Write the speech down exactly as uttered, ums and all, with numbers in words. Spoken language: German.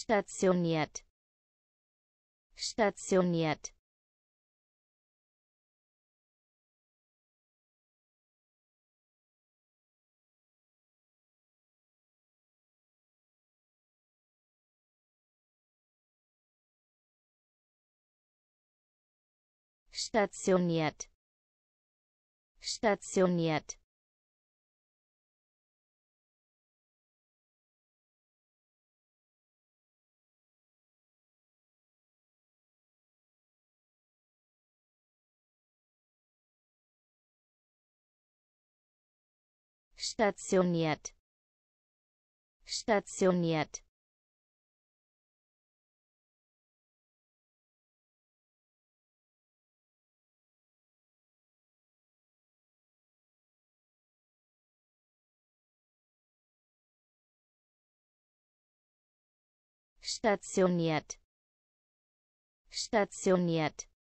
stationiert, stationiert, stationiert, stationiert. Stationiert, stationiert. Stationiert, stationiert.